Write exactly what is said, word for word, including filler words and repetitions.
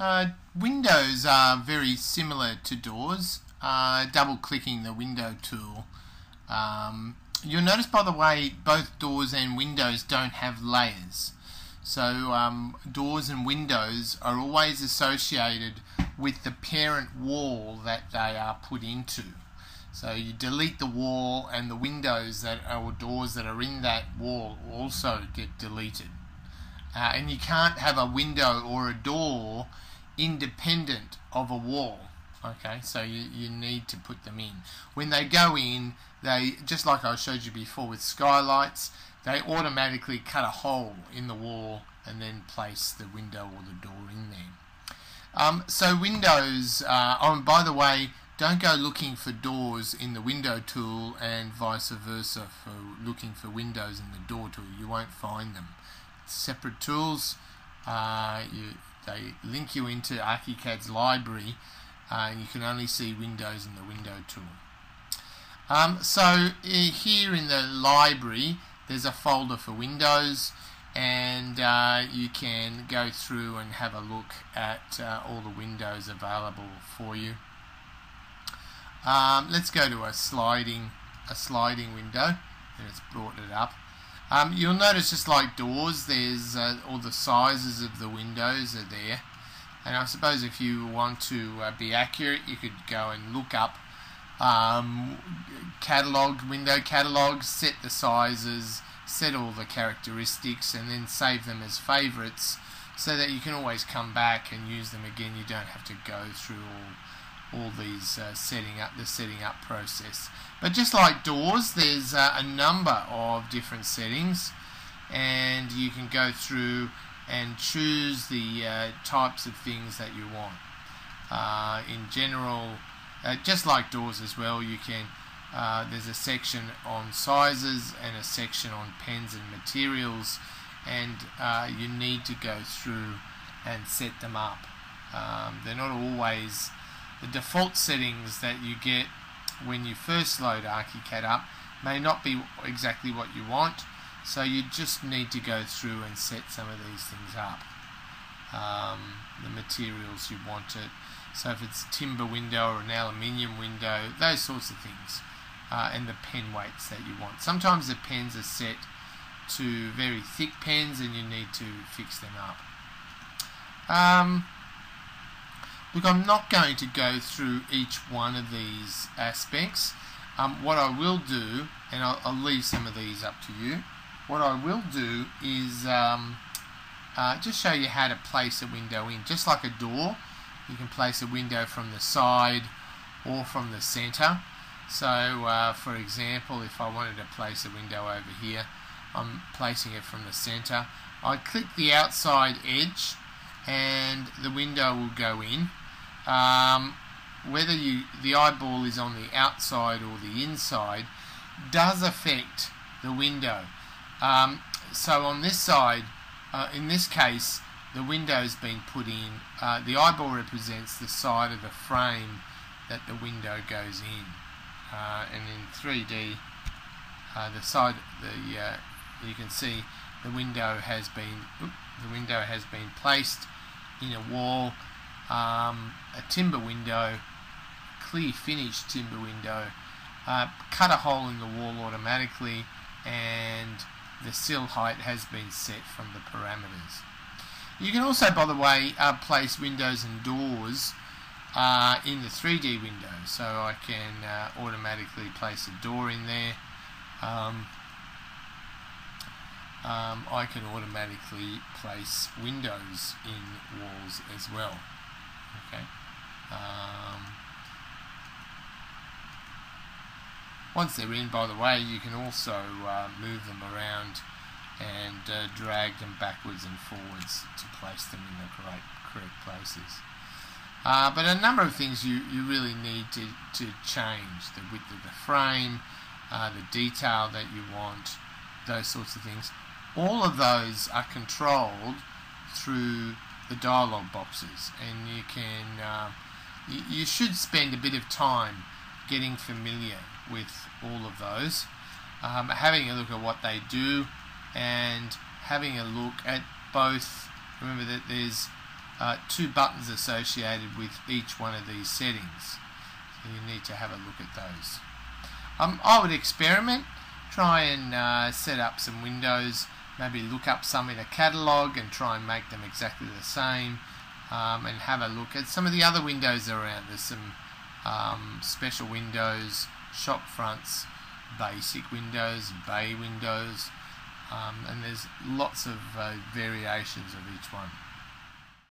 Uh, windows are very similar to doors. Uh, double-clicking the window tool. Um, you'll notice, by the way, both doors and windows don't have layers. So um, doors and windows are always associated with the parent wall that they are put into. So you delete the wall, and the windows that are, or doors that are in that wall also get deleted. Uh, and you can't have a window or a door independent of a wall. Okay, so you, you need to put them in. When they go in, they, just like I showed you before with skylights, they automatically cut a hole in the wall and then place the window or the door in there. Um, so windows, uh, oh, and by the way, don't go looking for doors in the window tool and vice versa for looking for windows in the door tool. You won't find them. Separate tools, uh, you, they link you into ArchiCAD's library. Uh, you can only see windows in the window tool. Um, so here in the library, there's a folder for windows, and uh, you can go through and have a look at uh, all the windows available for you. Um, let's go to a sliding, a sliding window, and it's brought it up. Um, you'll notice, just like doors, there's uh, all the sizes of the windows are there. And I suppose if you want to uh, be accurate, you could go and look up um, catalog, window catalogs, set the sizes, set all the characteristics, and then save them as favorites so that you can always come back and use them again. You don't have to go through all, all these uh, setting up, the setting up process. But just like doors, there's uh, a number of different settings, and you can go through and choose the uh, types of things that you want. Uh, in general, uh, just like doors as well, you can. Uh, there's a section on sizes and a section on pens and materials, and uh, you need to go through and set them up. Um, they're not always the default settings that you get when you first load ArchiCAD up may not be exactly what you want. So you just need to go through and set some of these things up. Um, the materials you want it. So if it's timber window or an aluminium window, those sorts of things. Uh, and the pen weights that you want. Sometimes the pens are set to very thick pens and you need to fix them up. Um, look, I'm not going to go through each one of these aspects. Um, what I will do, and I'll, I'll leave some of these up to you, what I will do is um, uh, just show you how to place a window in. Just like a door, you can place a window from the side or from the center. So uh, for example, if I wanted to place a window over here, I'm placing it from the center. I click the outside edge and the window will go in. Um, whether you, the eyeball is on the outside or the inside does affect the window. Um, so on this side, uh, in this case, the window's been put in. Uh, the eyeball represents the side of the frame that the window goes in. Uh, and in three D, uh, the side, the uh, you can see the window has been oops, the window has been placed in a wall, um, a timber window, clear finish timber window, uh, cut a hole in the wall automatically, and the sill height has been set from the parameters. You can also, by the way, uh, place windows and doors uh, in the three D window. So I can uh, automatically place a door in there. Um, um, I can automatically place windows in walls as well. Okay. Um, Once they're in, by the way, you can also uh, move them around and uh, drag them backwards and forwards to place them in the correct, correct places. Uh, but a number of things you, you really need to, to change. The width of the frame, uh, the detail that you want, those sorts of things. All of those are controlled through the dialog boxes, and you can, uh, you, you should spend a bit of time getting familiar with all of those, um, having a look at what they do, and having a look at both. Remember that there's uh, two buttons associated with each one of these settings. So you need to have a look at those. Um, I would experiment, try and uh, set up some windows, maybe look up some in a catalogue and try and make them exactly the same, um, and have a look at some of the other windows around. There's some um, special windows, shop fronts, basic windows, bay windows, um, and there's lots of uh, variations of each one.